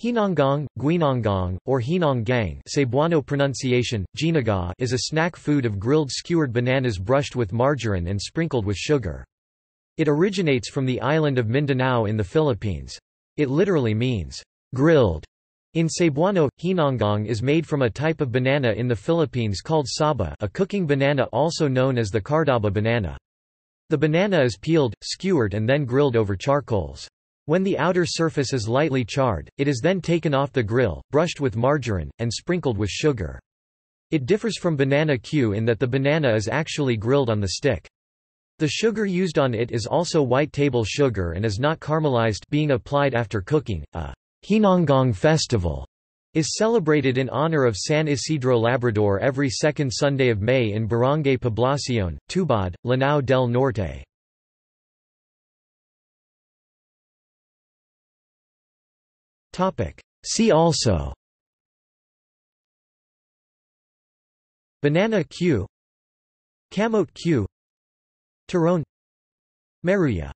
Ginanggang, Guinanggang, or Hinonggang Cebuano pronunciation, Ginanggang, is a snack food of grilled skewered bananas brushed with margarine and sprinkled with sugar. It originates from the island of Mindanao in the Philippines. It literally means, grilled. In Cebuano, Ginanggang is made from a type of banana in the Philippines called saba, a cooking banana also known as the Cardaba banana. The banana is peeled, skewered and then grilled over charcoals. When the outer surface is lightly charred, it is then taken off the grill, brushed with margarine, and sprinkled with sugar. It differs from banana Q in that the banana is actually grilled on the stick. The sugar used on it is also white table sugar and is not caramelized, being applied after cooking. A Ginanggang Festival is celebrated in honor of San Isidro Labrador every second Sunday of May in Barangay Poblacion, Tubod, Lanao del Norte. See also: Banana Q, Camote Q, Tyrone Meruya.